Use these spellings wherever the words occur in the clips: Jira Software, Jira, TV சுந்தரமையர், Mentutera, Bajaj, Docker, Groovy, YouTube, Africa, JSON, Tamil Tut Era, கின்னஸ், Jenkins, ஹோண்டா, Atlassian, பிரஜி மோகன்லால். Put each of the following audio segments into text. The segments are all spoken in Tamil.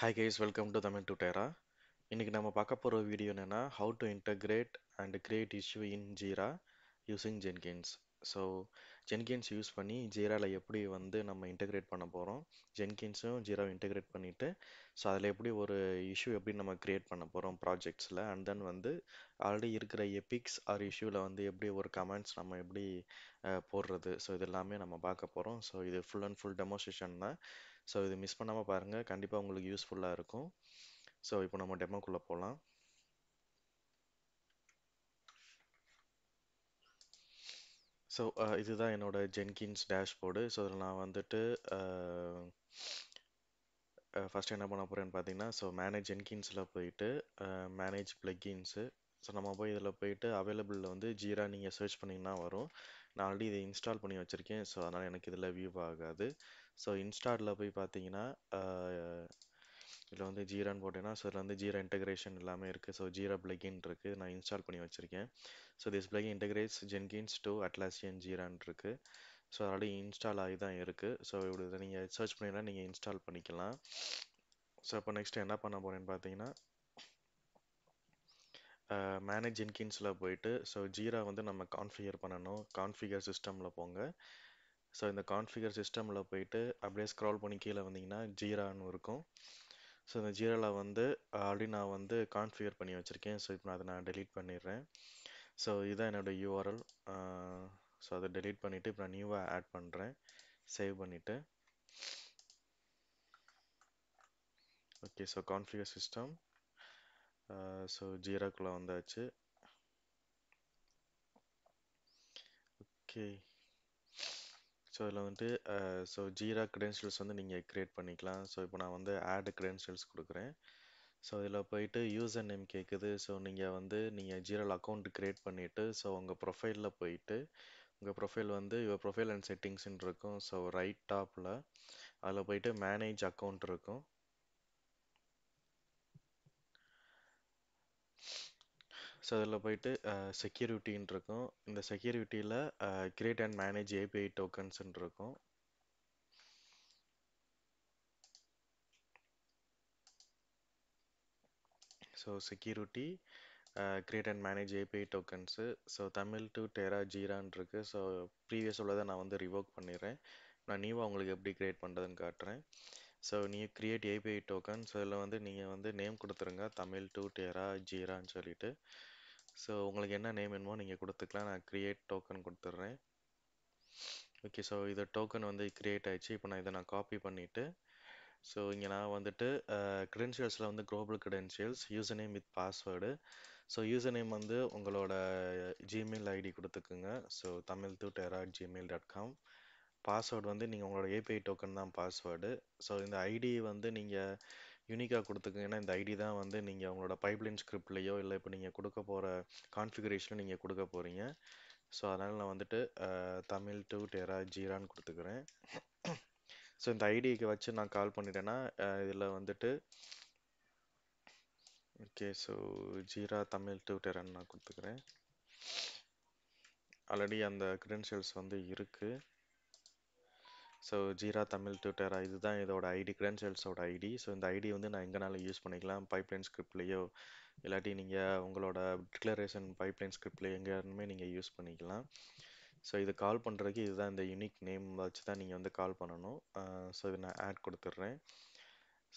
Hi guys, welcome to the Mentutera. இன்னைக்கு நம்ம பார்க்க போற வீடியோ என்னன்னா how to integrate and create issue in Jira using Jenkins. So Jenkins use பண்ணி Jiraல எப்படி வந்து நம்ம இன்டகிரேட் பண்ண போறோம், Jenkinsம் Jiraவை இன்டகிரேட் பண்ணிட்டு சோ அதல எப்படி ஒரு இஷ்யூ எப்படி நம்ம கிரியேட் பண்ண போறோம் ப்ராஜெக்ட்ஸ்ல, அண்ட் தென் வந்து ஆல்ரெடி இருக்கிற எபிக்ஸ் ஆர் இஷ்யூல வந்து எப்படி ஒரு கமெண்ட்ஸ் நம்ம எப்படி போடுறது, சோ இதெல்லாம் நம்ம பார்க்க போறோம். சோ இது ஃபுல் அண்ட் ஃபுல் டெமோன்ஸ்ட்ரேஷன் தான். ஸோ இது மிஸ் பண்ணாமல் பாருங்கள், கண்டிப்பாக உங்களுக்கு யூஸ்ஃபுல்லாக இருக்கும். ஸோ இப்போ நம்ம டெமோக்குள்ளே போகலாம். ஸோ இதுதான் என்னோடய ஜென்கின்ஸ் டேஷ்போர்டு. ஸோ இதில் நான் வந்துட்டு ஃபஸ்ட்டு என்ன பண்ண போகிறேன்னு பார்த்தீங்கன்னா, ஸோ மேனேஜ் ஜென்கின்ஸில் போயிட்டு மேனேஜ் பிளக்கின்ஸு, ஸோ நம்ம போய் இதில் போயிட்டு அவைலபிளில் வந்து ஜீரா நீங்கள் சர்ச் பண்ணிங்கன்னா வரும். நான் ஆல்ரெடி இதை இன்ஸ்டால் பண்ணி வச்சுருக்கேன், ஸோ அதனால் எனக்கு இதில் வியூ ஆகாது. ஸோ இன்ஸ்டாலில் போய் பார்த்தீங்கன்னா இதில் வந்து ஜீரான்னு போட்டேன்னா ஸோ இதில் வந்து ஜீரா இன்டெகிரேஷன் எல்லாமே இருக்குது. ஸோ ஜீரா பிளக்கின் இருக்குது, நான் இன்ஸ்டால் பண்ணி வச்சுருக்கேன். So this plugin integrates Jenkins to Atlassian ஜீரான் இருக்குது. ஸோ ஆல்ரெடி இன்ஸ்டால் ஆகி தான் இருக்குது. ஸோ இப்படி நீங்கள் சர்ச் பண்ணிங்கன்னா நீங்கள் இன்ஸ்டால் பண்ணிக்கலாம். ஸோ இப்போ நெக்ஸ்ட்டு என்ன பண்ண போகிறேன்னு பார்த்தீங்கன்னா மேனேஜ் ஜென்கின்ஸில் போயிட்டு ஸோ ஜீரா வந்து நம்ம கான்ஃபிகர் பண்ணணும். கான்ஃபிகர் சிஸ்டமில் போங்க. ஸோ இந்த கான்ஃபிகர் சிஸ்டமில் போயிட்டு அப்படியே ஸ்க்ரால் பண்ணி கீழே வந்தீங்கன்னா ஜீரான்னு இருக்கும். ஸோ இந்த ஜீராவில் வந்து ஆல்ரெடி நான் வந்து கான்ஃபிகர் பண்ணி வச்சுருக்கேன். ஸோ இப்போ நான் அதை நான் டெலீட் பண்ணிடுறேன். ஸோ இதுதான் என்னோடய யூஆர்எல். ஸோ அதை டெலீட் பண்ணிவிட்டு இப்போ நான் நியூவாக ஆட் பண்ணுறேன். சேவ் பண்ணிவிட்டு okay. So configure system so ஜீராக்குள்ளே வந்தாச்சு. ஓகே. ஸோ இதில் வந்துட்டு ஸோ ஜீரா க்ரெடென்ஷியல்ஸ் வந்து நீங்கள் க்ரியேட் பண்ணிக்கலாம். ஸோ இப்போ நான் வந்து ஆட் க்ரெடென்ஷியல்ஸ் கொடுக்குறேன். ஸோ இதில் போயிட்டு யூசர் நேம் கேட்குது. ஸோ நீங்கள் வந்து நீங்கள் ஜீரால் அக்கௌண்ட் க்ரியேட் பண்ணிவிட்டு ஸோ உங்கள் ப்ரொஃபைலில் போயிட்டு உங்கள் ப்ரொஃபைல் வந்து யுவர் ப்ரொஃபைல் அண்ட் செட்டிங்ஸ்ன்னு இருக்கும். ஸோ ரைட் டாப்பில் அதில் போயிட்டு மேனேஜ் அக்கௌண்ட் இருக்கும். ஸோ அதில் போயிட்டு செக்யூரிட்டின்னு இருக்கும். இந்த செக்யூரிட்டியில் கிரியேட் அண்ட் மேனேஜ் ஏபிஐ டோக்கன்ஸ்ன்னு இருக்கும். So security create and manage API tokens. So Tamil to டெரா ஜீரான் இருக்கு. ஸோ ப்ரீவியஸ் உள்ளதை நான் வந்து ரிவோக் பண்ணிடுறேன். நான் நியூவாக உங்களுக்கு எப்படி கிரியேட் பண்ணுறதுன்னு காட்டுறேன். ஸோ நீங்கள் கிரியேட் ஏபிஐ டோக்கன். ஸோ இதில் வந்து நீங்கள் வந்து நேம் கொடுத்துருங்க, தமிழ் டு டெரா ஜீரான்னு சொல்லிட்டு. ஸோ உங்களுக்கு என்ன நேம் என்னமோ நீங்கள் கொடுத்துக்கலாம். நான் கிரியேட் டோக்கன் கொடுத்துட்றேன். ஓகே. ஸோ இது டோக்கன் வந்து கிரியேட் ஆகிடுச்சு. இப்போ நான் இதை நான் காப்பி பண்ணிவிட்டு ஸோ இங்கே நான் வந்துட்டு க்ரெடென்ஷியல்ஸில் வந்து global credentials user name with password. So user name வந்து உங்களோட ஜிமெயில் ஐடி கொடுத்துக்குங்க. ஸோ தமிழ் டு டெரா gmail.com. பாஸ்வேர்டு வந்து நீங்கள் உங்களோட ஏபிஐ டோக்கன் தான் பாஸ்வேர்டு. ஸோ இந்த ஐடி வந்து நீங்கள் யூனிக்காக கொடுத்துக்குங்க. ஏன்னா இந்த ஐடி தான் வந்து நீங்கள் உங்களோட பைப்லைன் ஸ்கிரிப்ட்லேயோ இல்லை இப்போ நீங்கள் கொடுக்க போகிற கான்ஃபிகரேஷனும் நீங்கள் கொடுக்க போகிறீங்க. ஸோ அதனால் நான் வந்துட்டு தமிழ் டு டெரா ஜீரான்னு கொடுத்துக்கிறேன். ஸோ இந்த ஐடிக்கு வச்சு நான் கால் பண்ணிட்டேன்னா இதில் வந்துட்டு ஓகே. ஸோ ஜீரா தமிழ் டு டெரான்னு நான் கொடுத்துக்கிறேன். ஆல்ரெடி அந்த க்ரெடென்ஷியல்ஸ் வந்து இருக்குது. ஸோ ஜீரா தமிழ் ட்விட்டர் இதுதான் இதோட ஐடி, க்ரெடென்ஷியல்ஸோட ஐடி. ஸோ இந்த ஐடி வந்து நான் எங்கேனாலும் யூஸ் பண்ணிக்கலாம். பைப்லைன் ஸ்கிரிப்ட்லேயோ இல்லாட்டி நீங்கள் உங்களோட டிக்ளரேஷன் பைப்லைன் ஸ்கிரிப்ட்லேயோ எங்கேயாருமே நீங்கள் யூஸ் பண்ணிக்கலாம். ஸோ இது கால் பண்ணுறதுக்கு இதுதான் இந்த யூனிக் நேம் வச்சு தான் நீங்கள் வந்து கால் பண்ணணும். ஸோ இது நான் ஆட் கொடுத்துட்றேன்.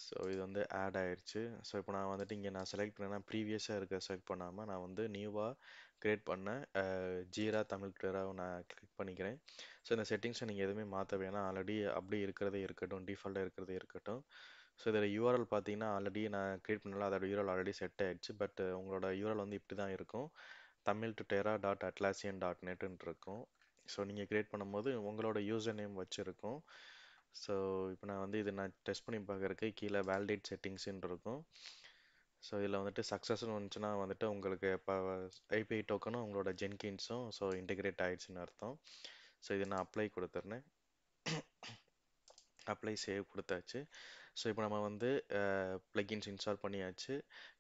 ஸோ இது வந்து ஆட் ஆயிடுச்சு. ஸோ இப்போ நான் வந்துட்டு இங்கே நான் செலக்ட் பண்ணேன்னா ப்ரீவியஸாக இருக்க செலக்ட் பண்ணாமல் நான் வந்து நியூவாக க்ரியேட் பண்ண ஜீரா தமிழ் ட்விட்டராக நான் கிளிக் பண்ணிக்கிறேன். ஸோ இந்த செட்டிங்ஸை நீங்கள் எதுவுமே மாற்ற வேணாம். ஆல்ரெடி அப்படியே இருக்கிறதே இருக்கட்டும், டிஃபால்ட்டாக இருக்கிறதே இருக்கட்டும். ஸோ இதில் யூஆர்எல் பார்த்தீங்கன்னா ஆல்ரெடி நான் க்ரியேட் பண்ணல, அதோட யூஆர்எல் ஆல்ரெடி செட் ஆகிடுச்சு. பட் உங்களோட யூஆர்எல் வந்து இப்படி தான் இருக்கும், தமிழ் ட்விட்டரா டாட் அட்லாசியன் டாட் நெட்டுன்னு இருக்கும். ஸோ நீங்கள் க்ரியேட் பண்ணும்போது உங்களோட யூசர் நேம் வச்சுருக்கும். ஸோ இப்போ நான் வந்து இது நான் டெஸ்ட் பண்ணி பார்க்குறக்கு கீழே வேலிடேட் செட்டிங்ஸ்ன்னு இருக்கும். ஸோ இதில் வந்துட்டு சக்ஸஸ்ன்னு வந்துச்சுன்னா வந்துட்டு உங்களுக்கு இப்போ ஐபிஐ டோக்கனும் உங்களோட ஜென்கின்ஸும் ஸோ இன்டெகிரேட் ஆகிடுச்சுன்னு அர்த்தம். ஸோ இது நான் அப்ளை கொடுத்துருந்தேன். அப்ளை சேவ் கொடுத்தாச்சு. ஸோ இப்போ நம்ம வந்து பிளக்கின்ஸ் இன்ஸ்டால் பண்ணியாச்சு.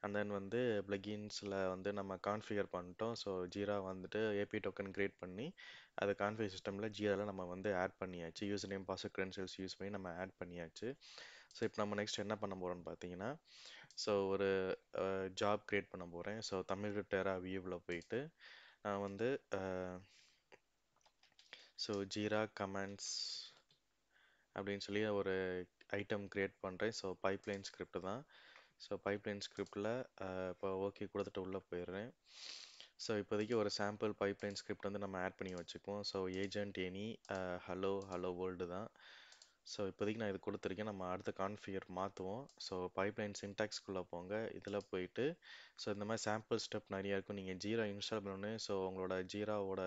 அண்ட் தென் வந்து பிளக்கின்ஸில் வந்து நம்ம கான்ஃபிகர் பண்ணிட்டோம். ஸோ ஜீரா வந்துட்டு ஏபி டோக்கன் கிரியேட் பண்ணி அது கான்ஃபிகர் சிஸ்டமில் ஜீராவில் நம்ம வந்து ஆட் பண்ணியாச்சு. User name password credentials use பண்ணி நம்ம ஆட் பண்ணியாச்சு. ஸோ இப்போ நம்ம நெக்ஸ்ட் என்ன பண்ண போகிறோம்னு பார்த்தீங்கன்னா, ஸோ ஒரு ஜாப் க்ரியேட் பண்ண போகிறேன். ஸோ Mentutera வியூவில் போயிட்டு நான் வந்து ஸோ Jira கமெண்ட்ஸ் அப்படின்னு சொல்லி ஒரு ஐட்டம் க்ரியேட் பண்ணுறேன். ஸோ பைப்லைன் ஸ்கிரிப்ட் தான். ஸோ பைப்லைன் ஸ்கிரிப்டில் இப்போ ஓகே கொடுத்துட்டு உள்ளே போயிடுறேன். ஸோ இப்போதைக்கு ஒரு சாம்பிள் பைப்லைன் ஸ்கிரிப்ட் வந்து நம்ம ஆட் பண்ணி வச்சுக்குவோம். So agent any hello hello world தான். ஸோ இப்போதைக்கு நான் இது கொடுத்துருக்கேன். நம்ம அடுத்த கான்ஃபிகர் மாற்றுவோம். ஸோ பைப்லைன் சின்டாக்ஸ்குள்ளே போங்க. இதில் போயிட்டு ஸோ இந்த மாதிரி சாம்பிள் ஸ்டெப் நிறையா இருக்கும். நீங்கள் Jira இன்ஸ்டால் பண்ணணுன்னு ஸோ உங்களோட Jiraவோட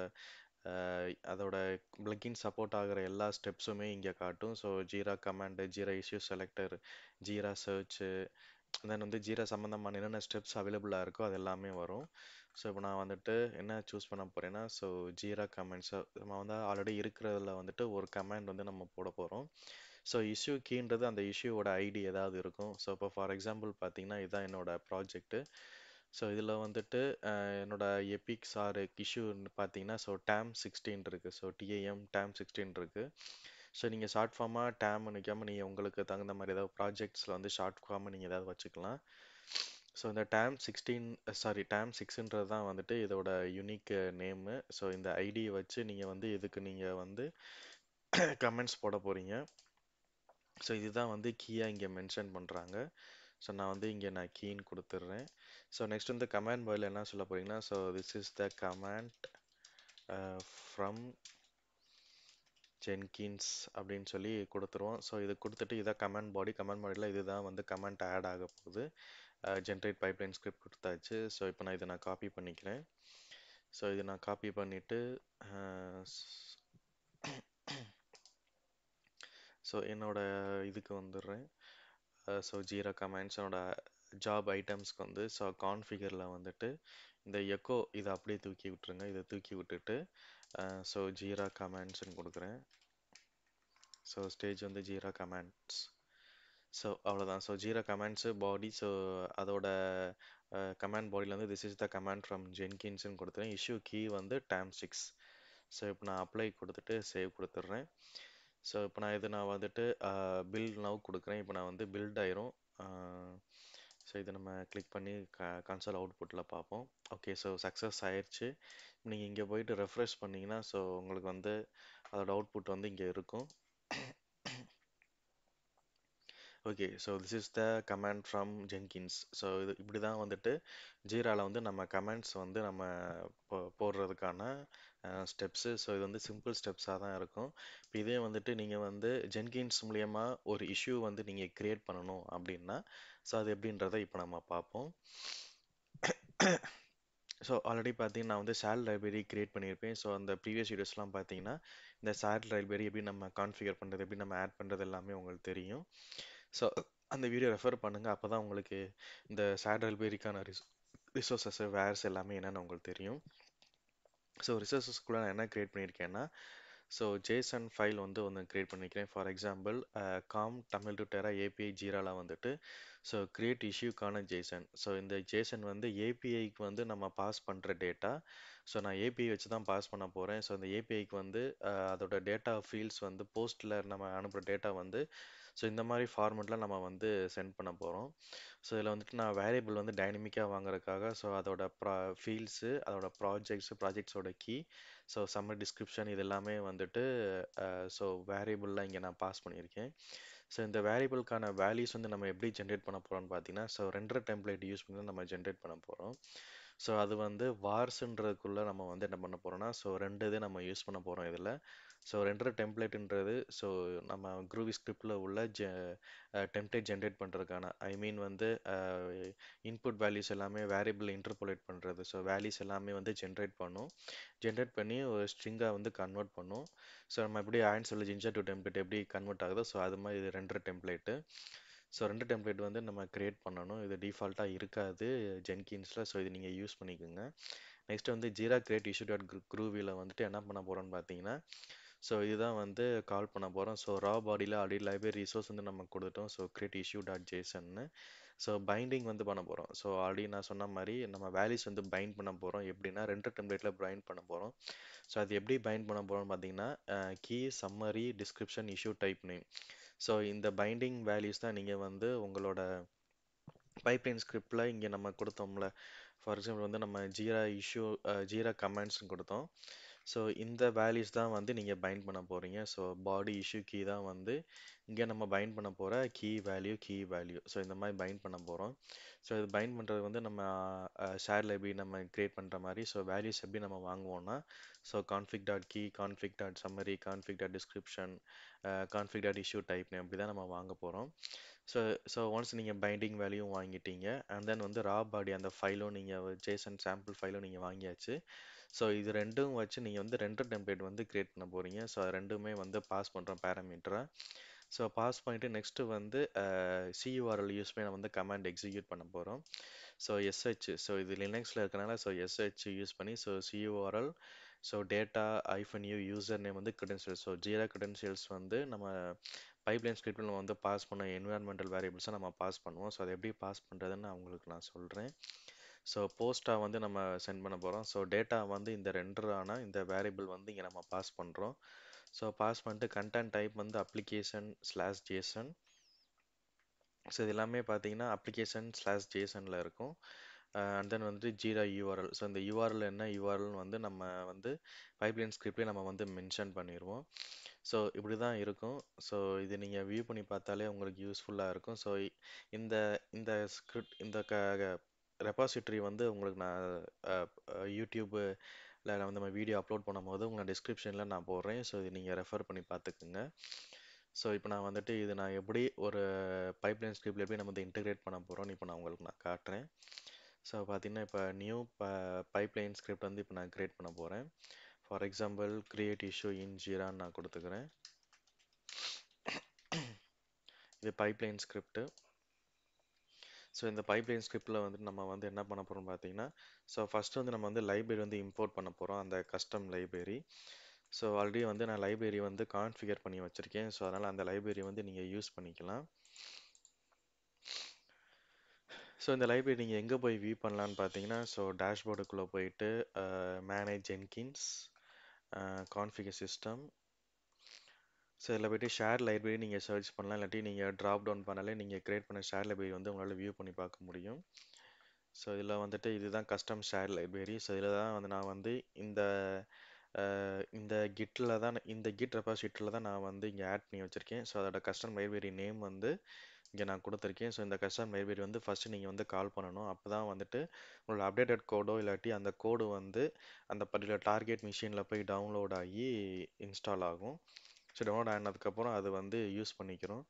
அதோட பிளக்கின் சப்போர்ட் ஆகிற எல்லா ஸ்டெப்ஸுமே இங்கே காட்டும். So Jira command, Jira issue selector, Jira search, then வந்து Jira சம்மந்தமான என்னென்ன ஸ்டெப்ஸ் அவைலபிளாக இருக்கோ அது எல்லாமே வரும். ஸோ இப்போ நான் வந்துட்டு என்ன சூஸ் பண்ண போகிறேன்னா, ஸோ Jira கமெண்ட்ஸை நம்ம வந்து ஆல்ரெடி இருக்கிறதுல வந்துட்டு ஒரு கமெண்ட் வந்து நம்ம போட போகிறோம். ஸோ இஷ்யூ கீன்றது அந்த இஷ்யூவோட ஐடி ஏதாவது இருக்கும். ஸோ இப்போ ஃபார் எக்ஸாம்பிள் பார்த்தீங்கன்னா இதுதான் என்னோடய ப்ராஜெக்ட்டு. ஸோ இதில் வந்துட்டு என்னோடய எபிக்ஸ் ஆர் இஷ்யூன்னு பார்த்தீங்கன்னா ஸோ TAM 16 இருக்குது. ஸோ TAM 16 இருக்குது. ஸோ நீங்கள் ஷார்ட் ஃபார்மாக டேம்னு நிற்காமல் நீங்கள் உங்களுக்கு தகுந்த மாதிரி ஏதாவது ப்ராஜெக்ட்ஸில் வந்து ஷார்ட் ஃபார்மாக நீங்கள் ஏதாவது வச்சுக்கலாம். ஸோ இந்த TAM 6ன்றது தான் வந்துட்டு இதோட யூனிக் நேமு. ஸோ இந்த ஐடியை வச்சு நீங்கள் வந்து இதுக்கு நீங்கள் வந்து கமெண்ட்ஸ் போட போகிறீங்க. ஸோ இதுதான் வந்து கீயாக இங்கே மென்ஷன் பண்ணுறாங்க. ஸோ நான் வந்து இங்கே நான் கீன்னு கொடுத்துட்றேன். ஸோ நெக்ஸ்ட் வந்து கமாண்ட் பாயில் என்ன சொல்ல போகிறீங்கன்னா, so this is the command from Jenkins அப்படின்னு சொல்லி கொடுத்துருவோம். ஸோ இது கொடுத்துட்டு இதான் கமாண்ட் பாடி. கமாண்ட் பாடியில் இது தான் வந்து கமாண்ட் ஆட் ஆக போகுது. ஜென்ரேட் பைப்லைன் ஸ்கிரிப்ட் கொடுத்தாச்சு. ஸோ இப்போ நான் இதை நான் காப்பி பண்ணிக்கிறேன். ஸோ இது நான் காப்பி பண்ணிவிட்டு ஸோ என்னோடய இதுக்கு வந்துடுறேன். ஸோ Jira கமெண்ட்ஸ் என்னோட ஜாப் ஐட்டம்ஸ்க்கு வந்து ஸோ கான்ஃபிகரில் வந்துட்டு இந்த எக்கோ இதை அப்படியே தூக்கி விட்டுருங்க. இதை தூக்கி விட்டுட்டு ஸோ Jira கமெண்ட்ஸ்ன்னு கொடுக்குறேன். ஸோ ஸ்டேஜ் வந்து Jira கமெண்ட்ஸ். ஸோ அவ்வளோதான். So Jira comments body. So அதோட கமெண்ட் பாடியில் வந்து this is the comment from Jenkinsன்னு கொடுத்துறேன். இஷ்யூ கீ வந்து TAM 6. ஸோ இப்போ நான் அப்ளை கொடுத்துட்டு சேவ் கொடுத்துட்றேன். ஸோ இப்போ நான் இது நான் வந்துட்டு பில்ட் நவ் கொடுக்குறேன். இப்போ நான் வந்து பில்ட் ஆயிரும். ஸோ இது நம்ம கிளிக் பண்ணி கன்சோல் அவுட்புட்டில் பார்ப்போம். ஓகே, ஸோ சக்ஸஸ் ஆயிடுச்சு. நீங்கள் இங்கே போயிட்டு ரெஃப்ரெஷ் பண்ணிங்கன்னா ஸோ உங்களுக்கு வந்து அதோட அவுட்புட் வந்து இங்கே இருக்கும். Okay, so this is the command from Jenkins. So இது இப்படி தான் வந்துட்டு Jiraவில் வந்து நம்ம கமெண்ட்ஸ் வந்து நம்ம போடுறதுக்கான ஸ்டெப்ஸு. ஸோ இது வந்து சிம்பிள் ஸ்டெப்ஸாக தான் இருக்கும். இப்போ இதே வந்துட்டு நீங்கள் வந்து Jenkins மூலயமா ஒரு இஷ்யூ வந்து நீங்கள் க்ரியேட் பண்ணணும் அப்படின்னா ஸோ அது எப்படின்றத இப்போ நம்ம பார்ப்போம். ஸோ ஆல்ரெடி பார்த்தீங்கன்னா நான் வந்து சாட் லைப்ரரி க்ரியேட் பண்ணியிருப்பேன். ஸோ அந்த ப்ரீவியஸ் வீடியோஸ்லாம் பார்த்தீங்கன்னா இந்த சாட் லைப்ரரி எப்படி நம்ம கான்ஃபிகர் பண்ணுறது, எப்படி நம்ம ஆட் பண்ணுறது எல்லாமே உங்களுக்கு தெரியும். ஸோ அந்த வீடியோ ரெஃபர் பண்ணுங்கள். அப்போ தான் உங்களுக்கு இந்த சாட் லைப்ரரிக்கான ரிசோர்ஸஸ் வேர்ஸ் எல்லாமே என்னென்னு உங்களுக்கு தெரியும். ஸோ ரிசோர்ஸஸ்குள்ளே நான் என்ன க்ரியேட் பண்ணியிருக்கேன்னா ஸோ JSON ஃபைல் வந்து ஒன்று க்ரியேட் பண்ணியிருக்கிறேன். ஃபார் எக்ஸாம்பிள் Mentutera API Jiraவில் வந்துட்டு ஸோ க்ரியேட் இஷ்யூக்கான JSON. ஸோ இந்த JSON வந்து APIக்கு வந்து நம்ம பாஸ் பண்ணுற டேட்டா. ஸோ நான் API வச்சு தான் பாஸ் பண்ண போகிறேன். ஸோ அந்த APIக்கு வந்து அதோட டேட்டா ஃபீல்ட்ஸ் வந்து போஸ்ட்டில் நம்ம அனுப்புகிற டேட்டா வந்து ஸோ இந்த மாதிரி ஃபார்மெட்டில் நம்ம வந்து சென்ட் பண்ண போகிறோம். ஸோ இதில் வந்துட்டு நான் வேரியபிள் வந்து டைனமிக்காக வாங்குறதுக்காக ஸோ அதோட ஃபீல்ட்ஸு, அதோட ப்ராஜெக்ட்ஸோட கீ, ஸோ சம்மர் டிஸ்கிரிப்ஷன் இது எல்லாமே வந்துட்டு ஸோ வேரியபிள்லாம் இங்கே நான் பாஸ் பண்ணியிருக்கேன். ஸோ இந்த வேரியபிளுக்கான வேல்யூஸ் வந்து நம்ம எப்படி ஜென்ரேட் பண்ண போகிறோம்னு பார்த்தீங்கன்னா ஸோ ரெண்டரை டெம்ப்ளேட் யூஸ் பண்ணி நம்ம ஜென்ரேட் பண்ண போகிறோம். ஸோ அது வந்து வார்ஸுன்றதுக்குள்ளே நம்ம வந்து என்ன பண்ண போகிறோம்னா ஸோ ரெண்டு இது நம்ம யூஸ் பண்ண போகிறோம் இதில். ஸோ ரெண்டரை டெம்ப்ளேட்டுன்றது ஸோ நம்ம Groovy ஸ்கிரிப்டில் உள்ள டெம்ப்ளேட் ஜென்ரேட் பண்ணுறதுக்கான வந்து இன்புட் வேல்யூஸ் எல்லாமே வேரியபிள் இன்டர்போலேட் பண்ணுறது. ஸோ வேல்யூஸ் எல்லாமே வந்து ஜென்ரேட் பண்ணி ஒரு ஸ்ட்ரிங்காக வந்து கன்வெர்ட் பண்ணும். ஸோ நம்ம எப்படி ஆன்சரில் ஜிஞ்சர் டு டெம்ப்ளேட் எப்படி கன்வெர்ட் ஆகுதோ ஸோ அது மாதிரி இது ரெண்டரை டெம்ப்ளேட்டு. ஸோ ரெண்டு டெம்ப்ளேட் வந்து நம்ம க்ரியேட் பண்ணணும். இது டிஃபால்ட்டாக இருக்காது Jenkinஸில். ஸோ இது நீங்கள் யூஸ் பண்ணிக்கோங்க. நெக்ஸ்ட்டு வந்து Jira க்ரியேட் இஷ்யூ டாட் Groovyல வந்துட்டு என்ன பண்ண போகிறோன்னு பார்த்தீங்கன்னா ஸோ இதுதான் வந்து கால் பண்ண போகிறோம். ஸோ ரா பாடியில் ஆல்ரெடி லைப்ரரி ரிசோர்ஸ் வந்து நம்ம கொடுத்துட்டோம். So create issue dot JSON. So binding வந்து பண்ண போகிறோம். ஸோ ஆல்ரெடி நான் சொன்ன மாதிரி நம்ம வேல்யூஸ் வந்து பைண்ட் பண்ண போகிறோம். எப்படின்னா ரெண்டு டெம்ப்ளேட்டில் பைண்ட் பண்ண போகிறோம். ஸோ அது எப்படி பைண்ட் பண்ண போகிறோம்னு பார்த்தீங்கன்னா key, summary, description, issue type name. So இந்த பைண்டிங் வேல்யூஸ் தான் நீங்கள் வந்து உங்களோட பைப்லைன் ஸ்கிரிப்டில் இங்கே நம்ம கொடுத்தோம்ல. ஃபார் எக்ஸாம்பிள் வந்து நம்ம ஜீரா கமெண்ட்ஸ்னு கொடுத்தோம். ஸோ இந்த வேல்யூஸ் தான் வந்து நீங்கள் பைண்ட் பண்ண போகிறீங்க. ஸோ பாடி இஷ்யூ கீ தான் வந்து இங்கே நம்ம பைண்ட் பண்ண போகிற கீ வேல்யூ. ஸோ இந்த மாதிரி பைண்ட் பண்ண போகிறோம். ஸோ இது பைண்ட் பண்ணுறது வந்து நம்ம ஷேரில் எப்படி நம்ம கிரியேட் பண்ணுற மாதிரி. ஸோ வேல்யூஸ் எப்படி நம்ம வாங்குவோம்னா, so config dot key, config dot summary, config dot description, config dot issue type name, அப்படி தான் நம்ம வாங்க போகிறோம். ஸோ ஒன்ஸ் நீங்கள் பைண்டிங் வேல்யூ வாங்கிட்டீங்க அண்ட் தென் வந்து ரா பாடி அந்த ஃபைலும் நீங்கள் ஜேசன் சாம்பிள் ஃபைலும் நீங்கள் வாங்கியாச்சு. ஸோ இது ரெண்டும் வச்சு நீங்கள் வந்து ரெண்டு டெம்ப்ளேட் வந்து கிரியேட் பண்ண போகிறீங்க. ஸோ அது ரெண்டுமே வந்து பாஸ் பண்ணுறோம் பேராமீட்டராக. ஸோ பாஸ் பண்ணிட்டு நெக்ஸ்ட்டு வந்து சியூஆர்எல் யூஸ் பண்ணி நம்ம வந்து கமாண்ட் எக்ஸிக்யூட் பண்ண போகிறோம். ஸோ எஸ்ஹெச், ஸோ இது லினக்ஸில் இருக்கனால ஸோ எஸ்ஹெச் யூஸ் பண்ணி so cURL, so data hyphen you user name வந்து கிரெடென்ஷியல்ஸ். ஸோ ஜீரா கிரெடென்ஷியல்ஸ் வந்து நம்ம பைப்லைன் ஸ்கிரிப்டில் நம்ம வந்து பாஸ் பண்ண என்விரான்மெண்டல் வேரியபிள்ஸாக நம்ம பாஸ் பண்ணுவோம். ஸோ அதை எப்படி பாஸ் பண்ணுறதுன்னு அவங்களுக்கு நான் சொல்கிறேன். ஸோ போஸ்ட்டாக வந்து நம்ம சென்ட் பண்ண போகிறோம். ஸோ டேட்டா வந்து இந்த ரெண்டரான இந்த வேரியபிள் வந்து இங்கே நம்ம பாஸ் பண்ணுறோம். ஸோ பாஸ் பண்ணிட்டு கண்டென்ட் டைப் வந்து application/json. ஸோ இது எல்லாமே பார்த்தீங்கன்னா application/jsonல இருக்கும். அண்ட் தென் வந்து ஜீரா யூஆர்எல். ஸோ இந்த யூஆர்எல் என்ன யூஆர்எல்னு வந்து நம்ம வந்து பைப்லைன் ஸ்கிரிப்ட்லேயே நம்ம வந்து மென்ஷன் பண்ணிடுவோம். ஸோ இப்படி தான் இருக்கும். ஸோ இது நீங்கள் வியூ பண்ணி பார்த்தாலே உங்களுக்கு யூஸ்ஃபுல்லாக இருக்கும். ஸோ இந்த இந்த ஸ்கிரிப்ட் இந்த ரெபாசிட்ரி வந்து உங்களுக்கு நான் யூடியூப்பில் வந்து நம்ம வீடியோ அப்லோட் பண்ணும்போது உங்களை டிஸ்கிரிப்ஷனில் நான் போடுறேன். ஸோ இது நீங்கள் ரெஃபர் பண்ணி பார்த்துக்குங்க. ஸோ இப்போ நான் வந்துட்டு இது நான் எப்படி ஒரு பைப்லைன் ஸ்கிரிப்டில் எப்படி நம்ம வந்து இன்டிகிரேட் பண்ண போகிறோன்னு இப்போ நான் உங்களுக்கு நான் காட்டுறேன். ஸோ பார்த்தீங்கன்னா இப்போ நியூ பைப்லைன் ஸ்கிரிப்ட் வந்து இப்போ நான் கிரியேட் பண்ண போகிறேன். For example create issue in ஜீரான்னு நான் கொடுத்துக்கிறேன். இது பைப்லைன் ஸ்கிரிப்ட்டு. ஸோ இந்த பைப்லைன் ஸ்கிரிப்டில் வந்து நம்ம வந்து என்ன பண்ண போகிறோம் பார்த்தீங்கன்னா, ஸோ ஃபஸ்ட்டு வந்து நம்ம வந்து லைப்ரரி வந்து இம்போர்ட் பண்ண போகிறோம், அந்த கஸ்டம் லைப்ரரி. ஸோ ஆல்ரெடி வந்து நான் லைப்ரரி வந்து கான்ஃபிகர் பண்ணி வச்சுருக்கேன். ஸோ அதனால் அந்த லைப்ரரி வந்து நீங்கள் யூஸ் பண்ணிக்கலாம். ஸோ இந்த லைப்ரரி நீங்கள் எங்கே போய் வியூ பண்ணலான்னு பார்த்தீங்கன்னா, ஸோ டேஷ்போர்டுக்குள்ளே போயிட்டு manage Jenkins, configure system. So இதில் போய்ட்டு ஷேர் லைப்ரரி நீங்கள் சர்ச் பண்ணலாம். இல்லாட்டி நீங்கள் ட்ராப் டவுன் பண்ணாலே நீங்கள் கிரியேட் பண்ண ஷேர் லைப்ரரி வந்து உங்களால் வியூ பண்ணி பார்க்க முடியும். ஸோ இதில் வந்துட்டு இதுதான் கஸ்டம் ஷேர் லைப்ரரி. ஸோ இதில் தான் வந்து நான் வந்து இந்த கிட்டில் தான் இந்த கிட் ரெபாசிட்டரியில் தான் நான் வந்து இங்கே ஆட் பண்ணி வச்சுருக்கேன். ஸோ அதோட கஸ்டம் லைப்ரரி நேம் வந்து இங்கே நான் கொடுத்துருக்கேன். ஸோ இந்த கஸ்டம் லைப்ரரி வந்து ஃபஸ்ட்டு நீங்கள் வந்து கால் பண்ணணும். அப்போ தான் வந்துட்டு உங்களோட அப்டேட்டட் கோடோ இல்லாட்டி அந்த கோடு வந்து அந்த பர்டிகுலர் டார்கெட் மிஷினில் போய் டவுன்லோட் ஆகி இன்ஸ்டால் ஆகும். ஸோ டவுன்லோட் ஆனதுக்கப்புறம் அது வந்து யூஸ் பண்ணிக்கிறோம்.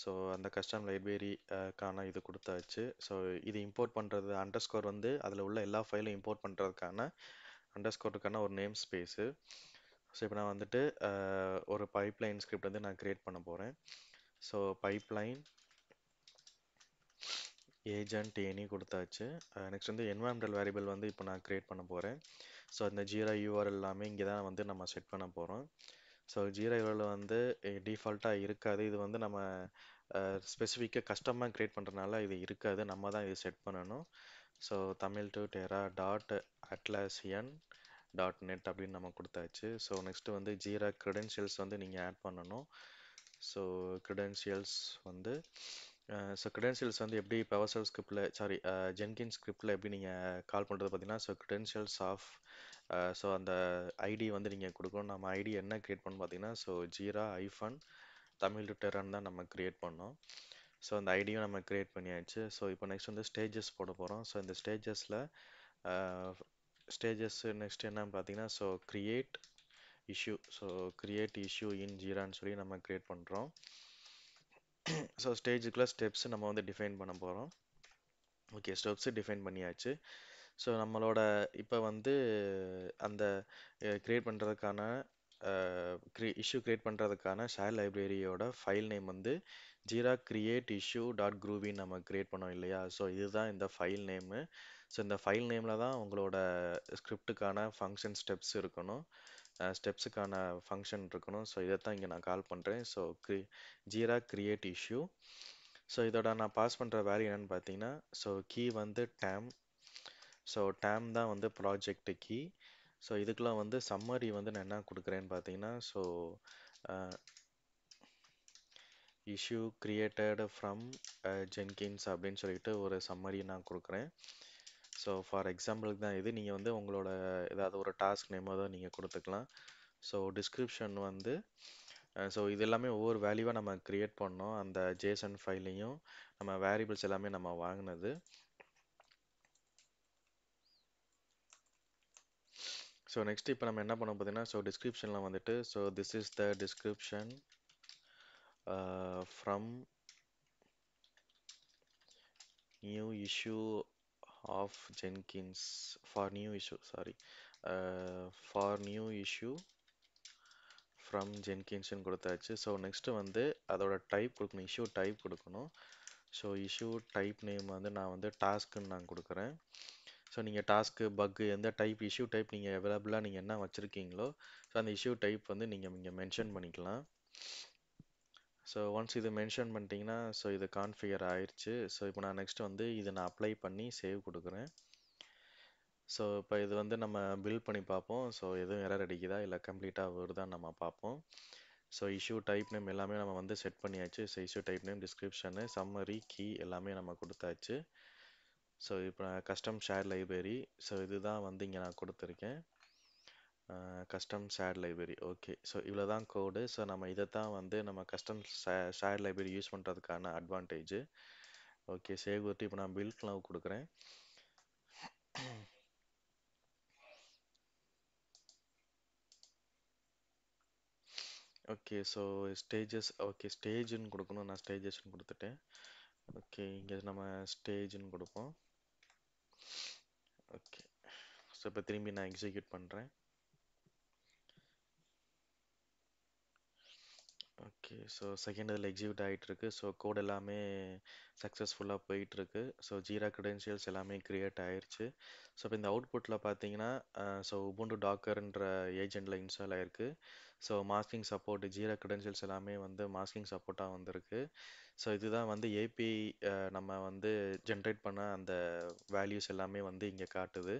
ஸோ அந்த கஸ்டம் லைப்ரரிக்கான இது கொடுத்தாச்சு. ஸோ இது இம்போர்ட் பண்ணுறது அண்டர்ஸ்கோர் வந்து அதில் உள்ள எல்லா ஃபைலும் இம்போர்ட் பண்ணுறதுக்கான அண்டர்ஸ்கோருக்கான ஒரு நேம் ஸ்பேஸு. ஸோ இப்போ நான் வந்துட்டு ஒரு பைப்லைன் ஸ்கிரிப்ட் வந்து நான் கிரியேட் பண்ண போகிறேன். ஸோ பைப்லைன் ஏஜென்ட் ஏனி கொடுத்தாச்சு. நெக்ஸ்ட் வந்து என்வாரன்மெண்டல் வேரியபிள் வந்து இப்போ நான் கிரியேட் பண்ண போகிறேன். ஸோ அந்த ஜீரா யூஆர்எல் எல்லாமே இங்கே தான் வந்து நம்ம செட் பண்ண போகிறோம். ஸோ ஜீரா யூஆர்எல் வந்து டிஃபால்ட்டாக இருக்காது. இது வந்து நம்ம ஸ்பெசிஃபிக்காக கஸ்டமாக க்ரியேட் பண்ணுறதுனால இது இருக்காது, நம்ம தான் இது செட் பண்ணணும். ஸோ Mentutera.atlassian.net அப்படின்னு நம்ம கொடுத்தாச்சு. ஸோ நெக்ஸ்ட்டு வந்து ஜீரா கிரெடென்ஷியல்ஸ் வந்து நீங்கள் ஆட் பண்ணணும். ஸோ கிரெடென்ஷியல்ஸ் வந்து எப்படி பவர்ஷெல் ஸ்கிரிப்டில் ஜென்கின்ஸ் ஸ்கிரிப்டில் எப்படி நீங்கள் கால் பண்ணுறது பார்த்தீங்கன்னா, ஸோ கிரெடென்ஷியல்ஸ் ஆஃப் ஸோ அந்த ஐடி வந்து நீங்கள் கொடுக்கணும். நம்ம ஐடி என்ன க்ரியேட் பண்ணணும் பார்த்தீங்கன்னா, ஸோ Jira-Mentutera தான் நம்ம க்ரியேட் பண்ணோம். ஸோ அந்த ஐடியும் நம்ம க்ரியேட் பண்ணியாச்சு. ஸோ இப்போ நெக்ஸ்ட் வந்து ஸ்டேஜஸ் போட போகிறோம். ஸோ இந்த ஸ்டேஜஸ் நெக்ஸ்ட் என்னன்னு பார்த்தீங்கன்னா, ஸோ கிரியேட் இஷ்யூ இன் ஜீரான்னு சொல்லி நம்ம க்ரியேட் பண்ணுறோம். ஸோ ஸ்டேஜுக்குள்ள ஸ்டெப்ஸ் நம்ம வந்து டிஃபைன் பண்ண போகிறோம். ஓகே, ஸ்டெப்ஸு டிஃபைன் பண்ணியாச்சு. ஸோ நம்மளோட இப்போ வந்து அந்த இஷ்யூ க்ரியேட் பண்ணுறதுக்கான ஷேர் லைப்ரரியோட ஃபைல் நேம் வந்து Jira-create-issue.groovy நம்ம க்ரியேட் பண்ணோம் இல்லையா. ஸோ இதுதான் இந்த ஃபைல் நேமு. ஸோ இந்த ஃபைல் நேமில் தான் உங்களோட ஸ்கிரிப்டுக்கான ஃபங்க்ஷன் ஸ்டெப்ஸ் இருக்கணும், ஸ்டெப்ஸுக்கான ஃபங்க்ஷன் இருக்கணும். ஸோ இதை தான் இங்கே நான் கால் பண்ணுறேன். So Jira-create-issue. ஸோ இதோட நான் பாஸ் பண்ணுற வேல்யூ என்னென்னு பார்த்தீங்கன்னா, ஸோ கீ வந்து டேம். ஸோ டேம் தான் வந்து ப்ராஜெக்ட் கீ. ஸோ இதுக்கெலாம் வந்து சம்மரி வந்து நான் என்ன கொடுக்குறேன்னு பார்த்தீங்கன்னா, so issue created from Jenkins அப்படின்னு சொல்லிட்டு ஒரு சம்மரி நான் கொடுக்குறேன். ஸோ ஃபார் எக்ஸாம்பிளுக்கு தான் இது. நீங்கள் வந்து உங்களோட ஏதாவது ஒரு டாஸ்க் நேமோ தான் நீங்கள் கொடுத்துக்கலாம். ஸோ டிஸ்கிரிப்ஷன் வந்து ஸோ இது எல்லாமே ஒவ்வொரு வேல்யூவாக நம்ம க்ரியேட் பண்ணோம். அந்த ஜேசன் ஃபைலையும் நம்ம வேரியபிள்ஸ் எல்லாமே நம்ம வாங்கினது. ஸோ நெக்ஸ்ட் இப்போ நம்ம என்ன பண்ணோம் பார்த்தீங்கன்னா, ஸோ டிஸ்கிரிப்ஷனில் வந்துட்டு so this is the description from new issue of Jenkins for new issue for new issue from ஜென்கின்ஸ்ன்னு கொடுத்தாச்சு. ஸோ நெக்ஸ்ட்டு வந்து அதோட டைப் கொடுக்கணும், இஷ்யூ டைப் கொடுக்கணும். ஸோ இஷ்யூ டைப் நேம் வந்து நான் வந்து டாஸ்க்குன்னு நான் கொடுக்குறேன். ஸோ நீங்கள் டாஸ்க்கு பக்கு எந்த டைப் இஷ்யூ டைப் நீங்கள் அவைலபிளாக நீங்கள் என்ன வச்சுருக்கீங்களோ ஸோ அந்த இஷ்யூ டைப் வந்து நீங்கள் இங்கே மென்ஷன் பண்ணிக்கலாம். ஸோ ஒன்ஸ் இது மென்ஷன் பண்ணிட்டீங்கன்னா ஸோ இது கான்ஃபிகர் ஆயிடுச்சு. ஸோ இப்போ நான் நெக்ஸ்ட் வந்து இதை நான் அப்ளை பண்ணி சேவ் கொடுக்குறேன். ஸோ இப்போ இது வந்து நம்ம பில்ட் பண்ணி பார்ப்போம். ஸோ எதுவும் எரர் அடிக்குதா இல்லை கம்ப்ளீட்டாக வருதான்னு நம்ம பார்ப்போம். ஸோ இஷ்யூ டைப் நேம் எல்லாமே நம்ம வந்து செட் பண்ணியாச்சு. So issue type name, description, summary, key எல்லாமே நம்ம கொடுத்தாச்சு. ஸோ இப்போ நான் கஸ்டம் ஷேர் லைப்ரரி, ஸோ இதுதான் வந்து இங்கே நான் கொடுத்துருக்கேன் custom share library. Okay, so இவ்வளோ தான் கோடு. ஸோ நம்ம இதை தான் வந்து நம்ம கஸ்டம் ஷேர் லைப்ரரி யூஸ் பண்ணுறதுக்கான அட்வான்டேஜ். ஓகே, சேவ் கொடுத்து இப்போ நான் பில்ட் நவ் கொடுக்குறேன். ஓகே, ஸோ ஸ்டேஜஸ், ஓகே ஸ்டேஜுன்னு கொடுக்கணும், நான் ஸ்டேஜஸ்ன்னு கொடுத்துட்டேன். ஓகே, இங்கே நம்ம ஸ்டேஜுன்னு கொடுப்போம். ஓகே, ஸோ இப்போ திரும்பி நான் எக்ஸிக்யூட் பண்ணுறேன். ஓகே, ஸோ செகண்ட் இதில் எக்ஸிக்யூட் ஆகிட்டுருக்கு. ஸோ கோட் எல்லாமே சக்ஸஸ்ஃபுல்லாக போயிட்டுருக்கு. ஸோ ஜீரா கிரெடென்ஷியல்ஸ் எல்லாமே க்ரியேட் ஆயிடுச்சு. ஸோ இப்போ இந்த அவுட்புட்டில் பார்த்தீங்கன்னா ஸோ உபுண்டு டாக்கர்ன்ற ஏஜென்ட்டில் இன்ஸ்டால் ஆகிருக்கு. So masking support, Jira credentials எல்லாமே வந்து மாஸ்கிங் சப்போர்ட்டாக வந்திருக்கு. ஸோ இதுதான் வந்து ஏபி நம்ம வந்து ஜென்ரேட் பண்ண அந்த வேல்யூஸ் எல்லாமே வந்து இங்கே காட்டுது.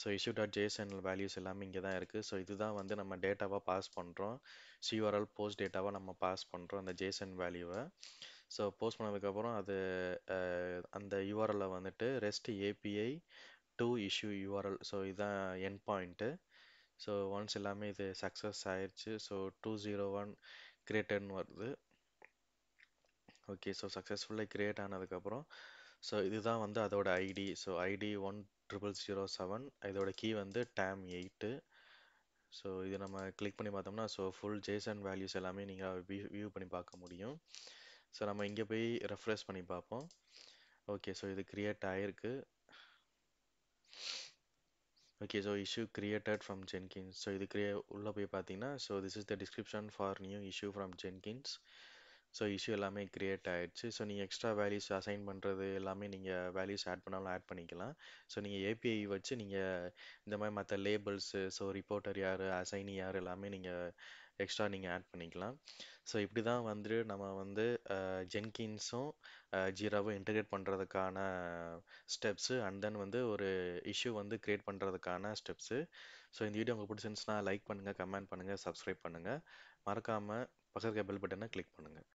So issue dot JSON values எல்லாமே இங்கே தான் இருக்குது. ஸோ இதுதான் வந்து நம்ம டேட்டாவாக பாஸ் பண்ணுறோம். சியூஆர்எல் போஸ்ட் டேட்டாவாக நம்ம பாஸ் பண்ணுறோம் அந்த ஜேஎஸ்என் வேல்யூவை. ஸோ போஸ்ட் பண்ணதுக்கப்புறம் அது அந்த யூஆர்எல்ல வந்துட்டு rest API to issue URL, so இதுதான் எண்ட் பாயிண்ட்டு. ஸோ ஒன்ஸ் எல்லாமே இது சக்ஸஸ் ஆயிடுச்சு. ஸோ 201 கிரியேட்டட்னு வருது. ஓகே, ஸோ சக்ஸஸ்ஃபுல்லாக கிரியேட் ஆனதுக்கப்புறம் ஸோ இதுதான் வந்து அதோட ஐடி. ஸோ ஐடி 10007, இதோட கீ வந்து TAM8. ஸோ இது நம்ம கிளிக் பண்ணி பார்த்தோம்னா ஸோ ஃபுல் ஜேசன் வேல்யூஸ் எல்லாமே நீங்கள் வியூ பண்ணி பார்க்க முடியும். ஸோ நம்ம இங்கே போய் ரெஃப்ரெஷ் பண்ணி பார்ப்போம். ஓகே, ஸோ இது கிரியேட் ஆகிருக்கு. Okay, so issue created from Jenkins. So இது உள்ளே போய் பார்த்தீங்கன்னா so this is the description for new issue from Jenkins. So issue எல்லாமே கிரியேட் ஆகிடுச்சு. ஸோ நீங்கள் எக்ஸ்ட்ரா வேல்யூஸ் அசைன் பண்ணுறது எல்லாமே நீங்கள் வேல்யூஸ் ஆட் பண்ணாலும் ஆட் பண்ணிக்கலாம். ஸோ நீங்கள் ஏபிஐ வச்சு நீங்கள் இந்த மாதிரி மற்ற லேபிள்ஸு, ஸோ ரிப்போர்ட்டர் யார், அசைனி யார் எல்லாமே நீங்கள் எக்ஸ்ட்ரா நீங்கள் ஆட் பண்ணிக்கலாம். ஸோ இப்படி தான் வந்து நம்ம வந்து ஜென்கின்ஸும் ஜீராவும் இன்டகிரேட் பண்ணுறதுக்கான ஸ்டெப்ஸு, அண்ட் தென் வந்து ஒரு இஷ்யூ வந்து க்ரியேட் பண்ணுறதுக்கான ஸ்டெப்ஸு. ஸோ இந்த வீடியோ உங்களுக்கு பிடிச்சிருந்துச்சுன்னா லைக் பண்ணுங்கள், கமெண்ட் பண்ணுங்கள், சப்ஸ்கிரைப் பண்ணுங்கள். மறக்காமல் பக்கத்துக்கு பெல் பட்டனை கிளிக் பண்ணுங்கள்.